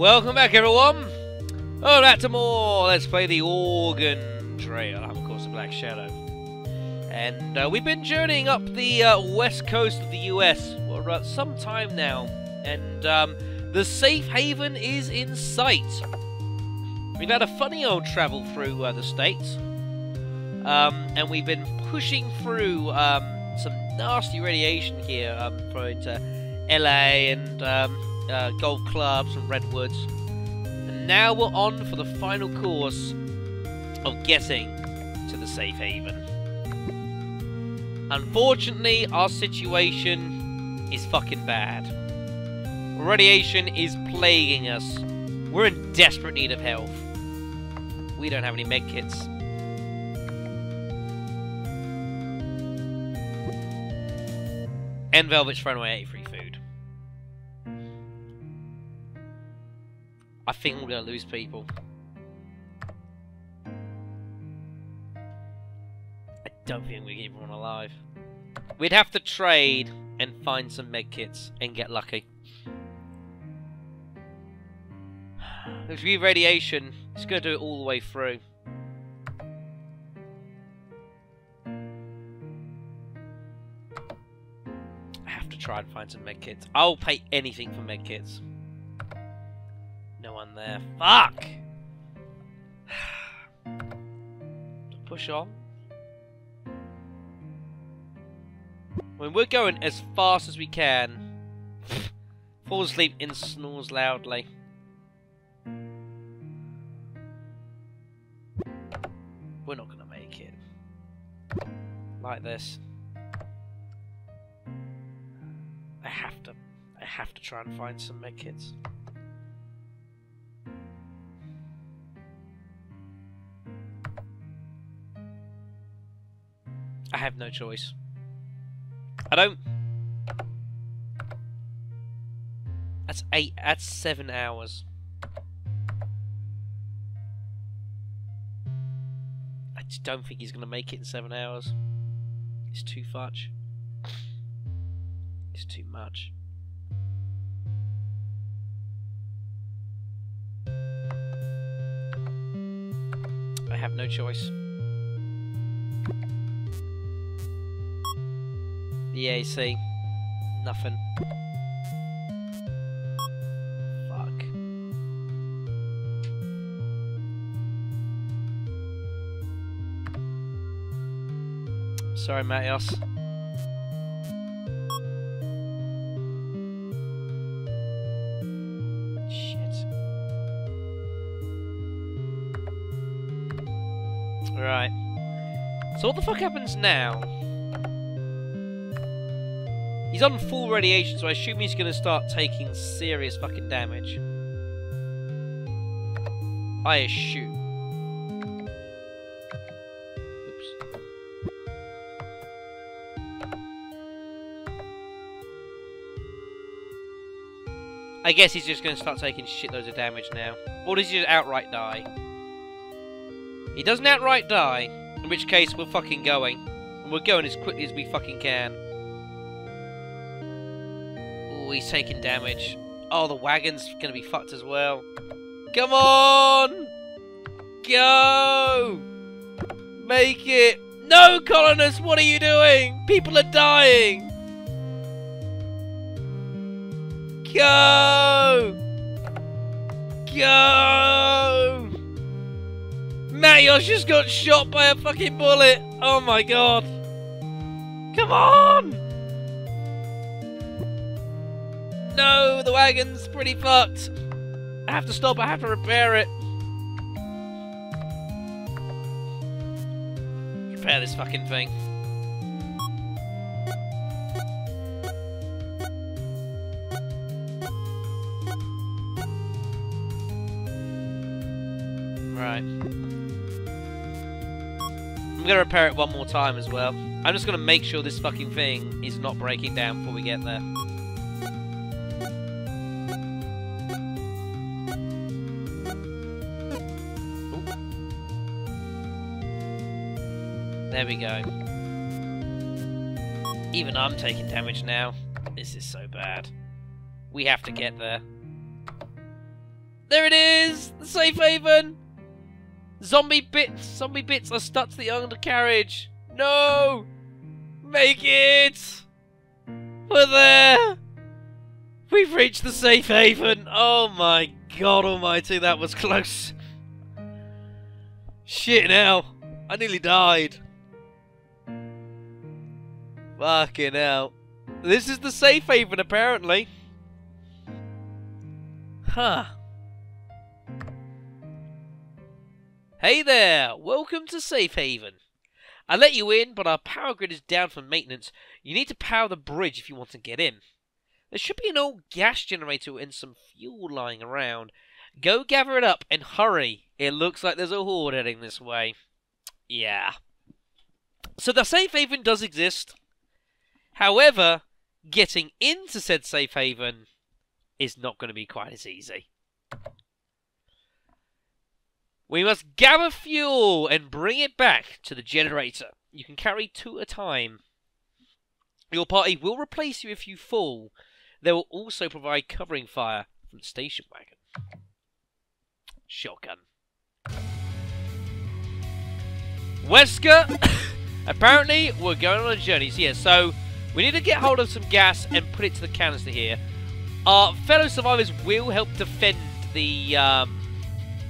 Welcome back, everyone. Oh, that's more. Let's play the Organ Trail. I'm, of course, the Black Shadow. And we've been journeying up the west coast of the US for some time now. And the safe haven is in sight. We've had a funny old travel through the States. And we've been pushing through some nasty radiation here into LA and golf clubs and redwoods. And now we're on for the final course of getting to the safe haven. Unfortunately, our situation is fucking bad. Radiation is plaguing us. We're in desperate need of health. We don't have any med kits. And Velvet's thrown away free food. I think we're gonna lose people. I don't think we keep everyone alive. We'd have to trade and find some med kits and get lucky. If we radiation, it's gonna do it all the way through. Try and find some medkits. I'll pay anything for medkits. No one there. Fuck! Push on. I mean, we're going as fast as we can. Falls asleep and snores loudly. We're not gonna make it. Like this. I have to try and find some medkits. I have no choice. I don't. That's 8. That's 7 hours. I just don't think he's gonna make it in 7 hours. It's too much. It's too much. I have no choice. The AC. Nothing. Fuck. Sorry, Matthias. Right. So what the fuck happens now? He's on full radiation, so I assume he's gonna start taking serious fucking damage. I assume. Oops. I guess he's just gonna start taking shitloads of damage now. Or does he just outright die? He doesn't outright die, in which case we're fucking going. And we're going as quickly as we fucking can. Oh, he's taking damage. Oh, the wagon's gonna be fucked as well. Come on! Go! Make it! No, colonists, what are you doing? People are dying! Go! Go! Matthias just got shot by a fucking bullet! Oh my god! Come on! No, the wagon's pretty fucked! I have to stop, I have to repair it! Repair this fucking thing. Right. I'm gonna repair it one more time as well. I'm just gonna make sure this fucking thing is not breaking down before we get there. Ooh. There we go. Even I'm taking damage now. This is so bad. We have to get there. There it is! The safe haven! Zombie bits! Zombie bits are stuck to the undercarriage! No! Make it! We're there! We've reached the safe haven! Oh my god almighty, that was close! Shit now! I nearly died! Fucking hell. This is the safe haven, apparently. Huh. Hey there! Welcome to Safe Haven. I let you in, but our power grid is down for maintenance. You need to power the bridge if you want to get in. There should be an old gas generator and some fuel lying around. Go gather it up and hurry. It looks like there's a horde heading this way. Yeah. So the Safe Haven does exist. However, getting into said safe haven is not going to be quite as easy. We must gather fuel and bring it back to the generator. You can carry two at a time. Your party will replace you if you fall. They will also provide covering fire from the station wagon. Shotgun. Wesker! Apparently, we're going on a journey. So, yeah, so we need to get hold of some gas and put it to the canister here. Our fellow survivors will help defend the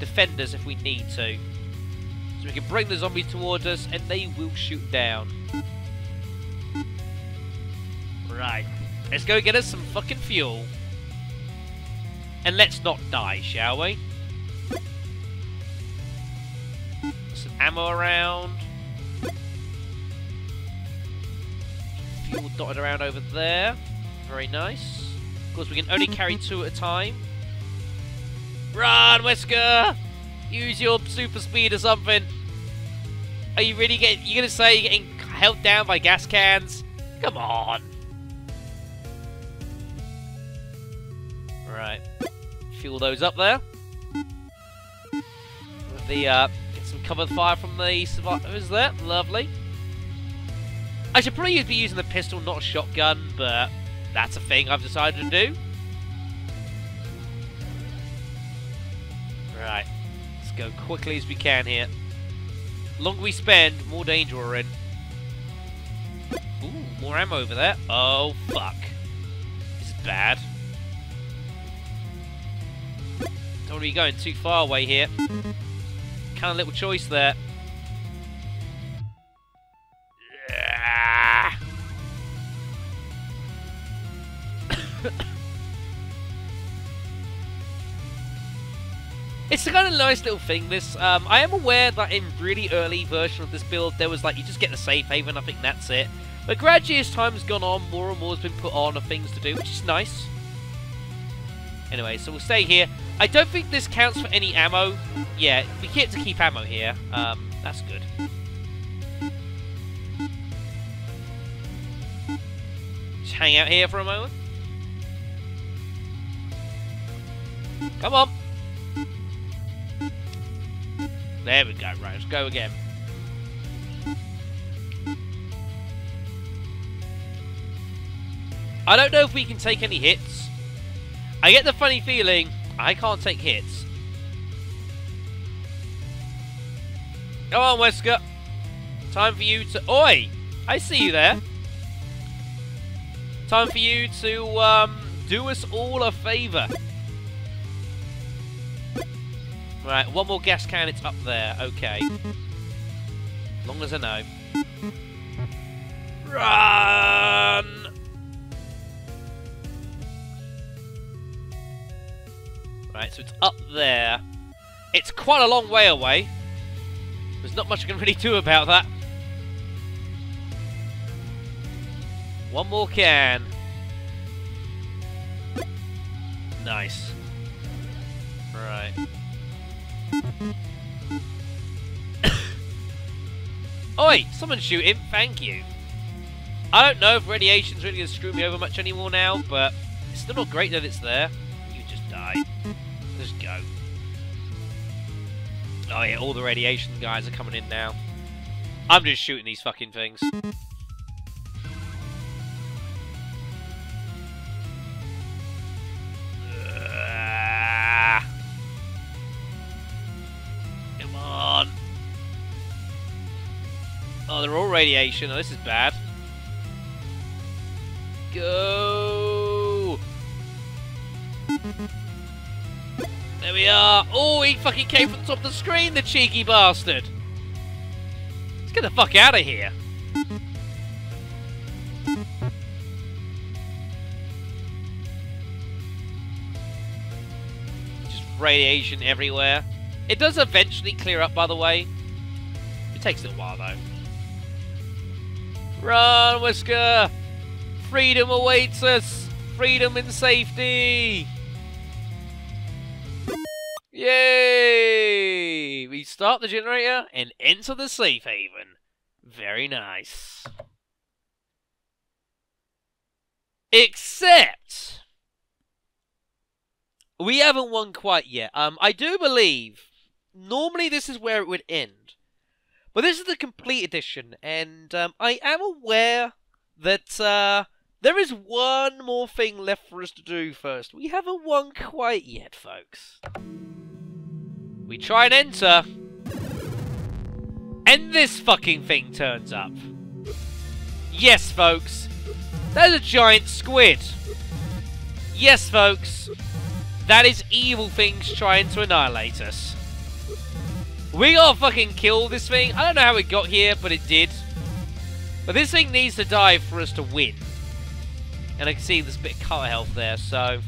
defenders if we need to. So we can bring the zombies towards us and they will shoot down. Right. Let's go get us some fucking fuel. And let's not die, shall we? Some ammo around. Fuel dotted around over there. Very nice. Of course, we can only carry two at a time. Run, Wesker! Use your super speed or something. Are you really getting... You're going to say you're getting held down by gas cans? Come on. Right. Fuel those up there. With the, get some cover fire from the survivors there. Lovely. I should probably be using the pistol, not a shotgun, but that's a thing I've decided to do. Right, let's go quickly as we can here. The longer we spend, more danger we're in. Ooh, more ammo over there. Oh, fuck. This is bad. Don't want to be going too far away here. Kind of little choice there. It's a kind of nice little thing, this. I am aware that in really early version of this build, there was like, you just get the safe haven, I think that's it. But gradually as time has gone on, more and more has been put on of things to do, which is nice. Anyway, so we'll stay here. I don't think this counts for any ammo. Yeah, we get to keep ammo here. That's good. Just hang out here for a moment. Come on. There we go, right, let's go again. I don't know if we can take any hits. I get the funny feeling I can't take hits. Come on, Wesker. Time for you to... Oi! I see you there. Time for you to do us all a favour. Right, one more gas can, it's up there. Okay. As long as I know. Run! Right, so it's up there. It's quite a long way away. There's not much I can really do about that. One more can. Nice. Right. Oi! Someone shoot him, thank you. I don't know if radiation's really going to screw me over much anymore now, but it's still not great that it's there. You just die. Just go. Oh yeah, all the radiation guys are coming in now. I'm just shooting these fucking things. they're all radiation. Oh, this is bad. Go! There we are. Oh, he fucking came from the top of the screen, the cheeky bastard. Let's get the fuck out of here. Just radiation everywhere. It does eventually clear up, by the way. It takes a little while, though. Run, Whisker! Freedom awaits us! Freedom and safety! Yay! We start the generator and enter the safe haven. Very nice. Except... we haven't won quite yet. I do believe... normally this is where it would end. But this is the complete edition, and I am aware that there is one more thing left for us to do first. We haven't won quite yet, folks. We try and enter, and this fucking thing turns up. Yes, folks, that's a giant squid. Yes, folks, that is evil things trying to annihilate us. We gotta fucking kill this thing. I don't know how it got here, but it did. But this thing needs to die for us to win. And I can see there's a bit of colour health there, so...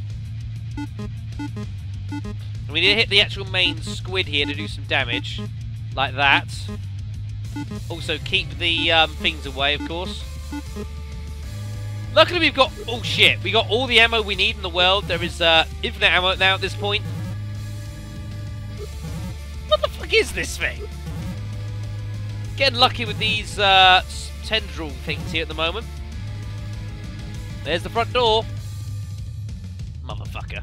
and we need to hit the actual main squid here to do some damage. Like that. Also keep the things away, of course. Luckily we've got... oh shit, we got all the ammo we need in the world. There is infinite ammo now at this point. What the fuck is this thing? Getting lucky with these tendril things here at the moment. There's the front door. Motherfucker.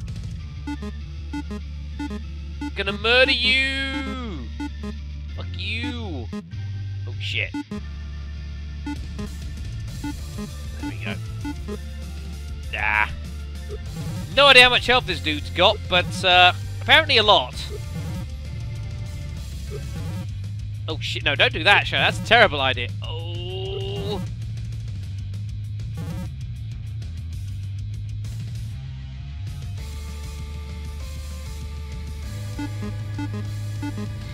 Gonna murder you! Fuck you! Oh shit. There we go. Ah. No idea how much health this dude's got, but apparently a lot. Oh shit, no, don't do that, Shadow. That's a terrible idea. Oh.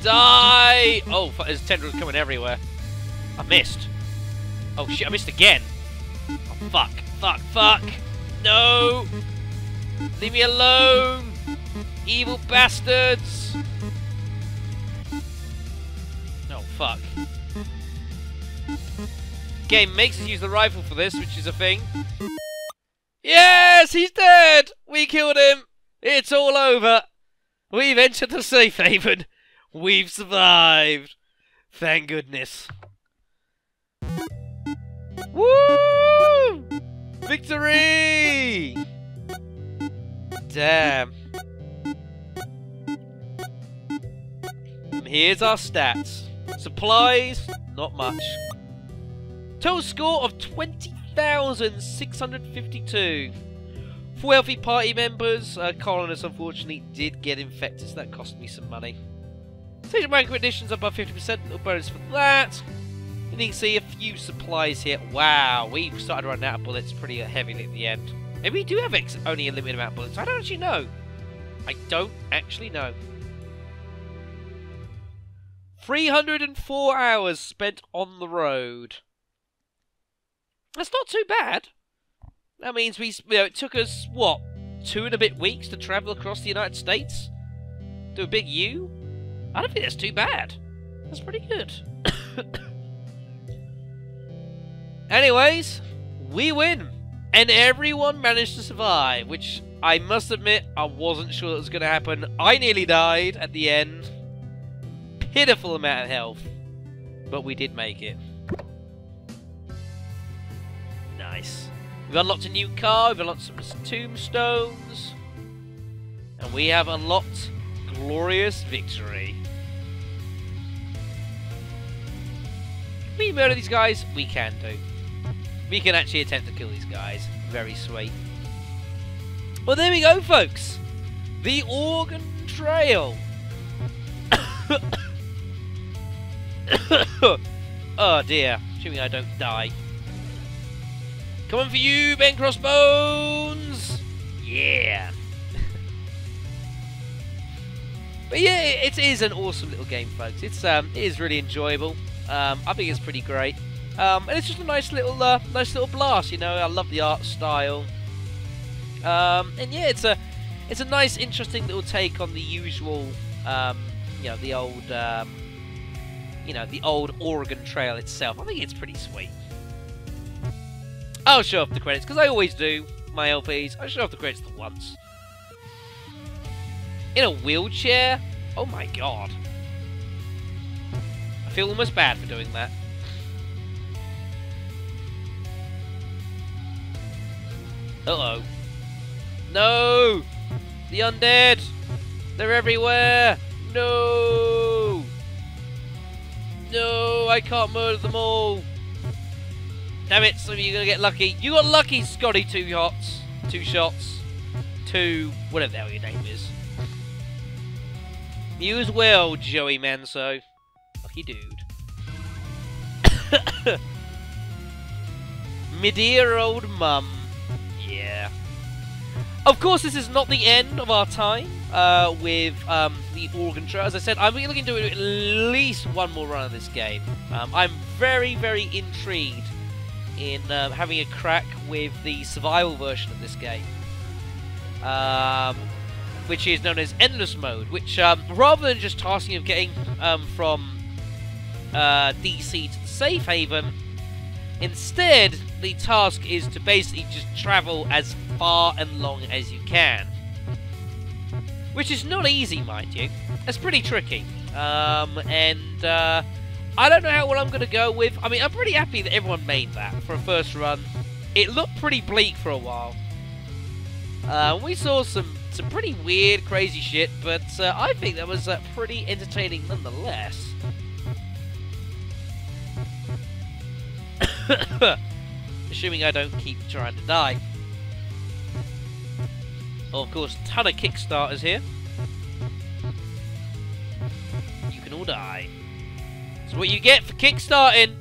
Die! Oh, fuck, there's tendrils coming everywhere. I missed. Oh shit, I missed again. Oh, fuck, fuck, fuck. No! Leave me alone! Evil bastards! Fuck. Game makes us use the rifle for this, which is a thing. Yes, he's dead! We killed him! It's all over! We've entered the safe haven! We've survived! Thank goodness. Woo! Victory! Damn. And here's our stats. Supplies, not much. Total score of 20,652. 4 healthy party members. Colonists, unfortunately, did get infected, so that cost me some money. Station rank additions above 50%, little bonus for that. And you can see a few supplies here. Wow, we've started running out of bullets pretty heavily at the end. And we do have only a limited amount of bullets. I don't actually know. I don't actually know. 304 hours spent on the road. That's not too bad. That means we, it took us, what, 2 and a bit weeks to travel across the United States? Do a big U? I don't think that's too bad. That's pretty good. Anyways, we win. And everyone managed to survive, which I must admit, I wasn't sure that was going to happen. I nearly died at the end. Pitiful amount of health, but we did make it. Nice. We've unlocked a new car, we've unlocked some tombstones, and we have unlocked glorious victory. Can we murder these guys? We can do. We can actually attempt to kill these guys. Very sweet. Well, there we go, folks. The Organ Trail. Oh dear. Assuming I don't die. Coming for you, Ben Crossbones! Yeah! But yeah, it is an awesome little game, folks. It is really enjoyable. I think it's pretty great. And it's just a nice little blast, you know. I love the art style. And yeah, it's a nice, interesting little take on the usual, you know, the old, you know, the old Oregon Trail itself. I think it's pretty sweet. I'll show off the credits because I always do my LPs. I show off the credits for once. In a wheelchair? Oh my god! I feel almost bad for doing that. Uh-oh. No! The undead! They're everywhere! No! No! I can't murder them all! Damn it! Some of you are gonna get lucky. You got lucky, Scotty. Two shots. Whatever the hell your name is. You as well, Joey Manso. Lucky dude. Me dear old mum. Yeah. Of course, this is not the end of our time with the Organ Trail. As I said, I'm looking to do at least one more run of this game. I'm very, very intrigued in having a crack with the survival version of this game, which is known as Endless Mode. Which, rather than just tasking of getting from DC to the safe haven, instead the task is to basically just travel as far and long as you can, which is not easy, mind you. It's pretty tricky, and I don't know how well I'm going to go with. I mean, I'm pretty happy that everyone made that for a first run. It looked pretty bleak for a while. We saw some pretty weird, crazy shit, but I think that was pretty entertaining nonetheless. Assuming I don't keep trying to die. Oh, of course, ton of Kickstarters here. You can all die. So what you get for kickstarting,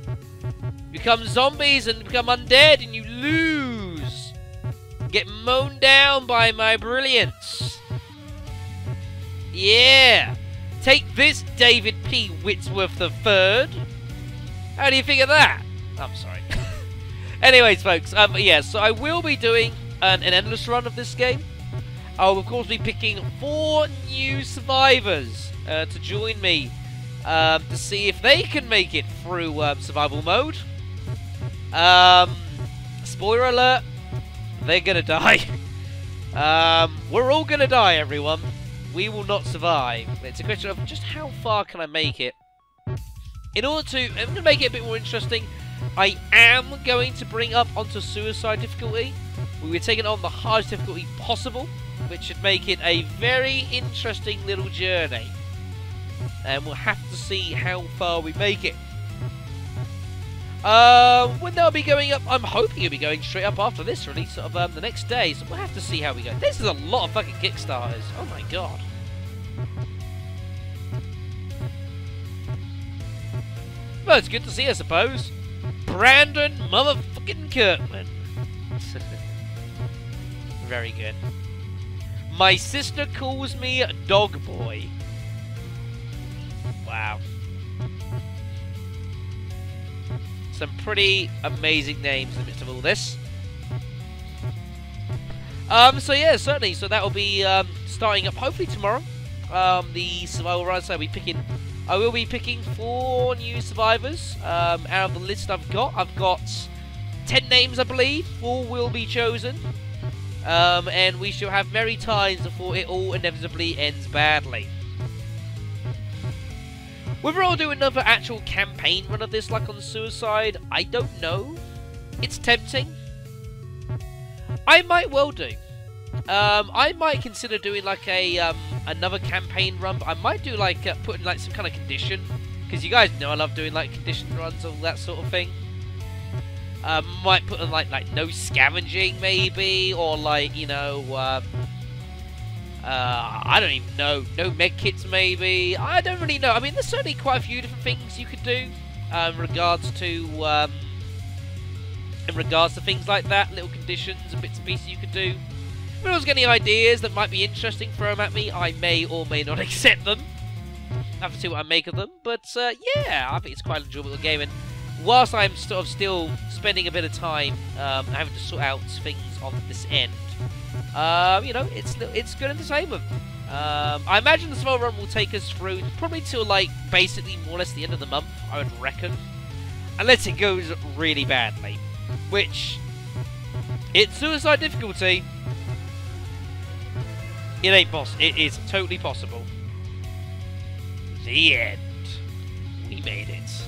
you become zombies and become undead and you lose. Get mown down by my brilliance. Yeah. Take this, David P. Whitworth III. How do you think of that? I'm sorry. Anyways, folks, yeah, so I will be doing an endless run of this game. I'll, of course, be picking 4 new survivors to join me to see if they can make it through survival mode. Spoiler alert, they're gonna die. We're all gonna die, everyone. We will not survive. It's a question of just how far can I make it. In order to I'm gonna make it a bit more interesting, I am going to bring up onto suicide difficulty. We were taking on the hardest difficulty possible, which should make it a very interesting little journey. And we'll have to see how far we make it. When they'll be going up, I'm hoping it'll be going straight up after this release, sort of the next day. So we'll have to see how we go. This is a lot of fucking Kickstarters. Oh my god. Well, it's good to see, I suppose. Brandon motherfucking Kirkman. Very good. My sister calls me Dog Boy. Wow. Some pretty amazing names in the midst of all this. So yeah, certainly. So that will be starting up hopefully tomorrow. The survival run. So I'll be picking. I will be picking 4 new survivors out of the list I've got. I've got 10 names, I believe. 4 will be chosen, and we shall have merry times before it all inevitably ends badly. Whether I'll do another actual campaign run of this, like on Suicide, I don't know. It's tempting. I might well do. I might consider doing like a another campaign run, but I might do like putting like some kind of condition, because you guys know I love doing like condition runs and all that sort of thing. Might put in like no scavenging maybe, or like, you know, I don't even know, no medkits maybe. I don't really know. I mean, there's certainly quite a few different things you could do. in regards to things like that, little conditions and bits and pieces you could do. If anyone's got any ideas that might be interesting, throw them at me. I may or may not accept them. I have to see what I make of them. But yeah, I think it's quite an enjoyable game. And whilst I'm sort of still spending a bit of time having to sort out things on this end, you know, it's good entertainment. I imagine the small run will take us through probably till like basically more or less the end of the month, I would reckon, unless it goes really badly, which it's suicide difficulty. It ain't possible. It is totally possible. The end. We made it.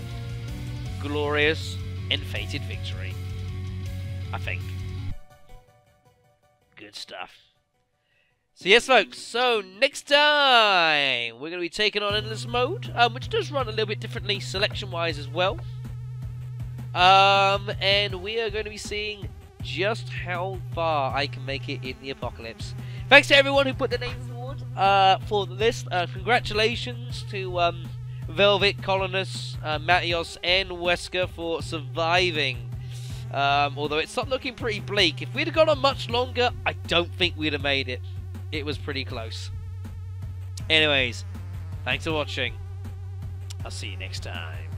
Glorious and fated victory. I think. Good stuff. So yes, folks. So next time we're going to be taking on Endless Mode, which does run a little bit differently selection-wise as well. And we are going to be seeing just how far I can make it in the apocalypse. Thanks to everyone who put their names forward for the list. Congratulations to Velvet, Colonus, Mattios and Wesker for surviving. Although it's not looking pretty bleak. If we'd have gone on much longer, I don't think we'd have made it. It was pretty close. Anyways, thanks for watching. I'll see you next time.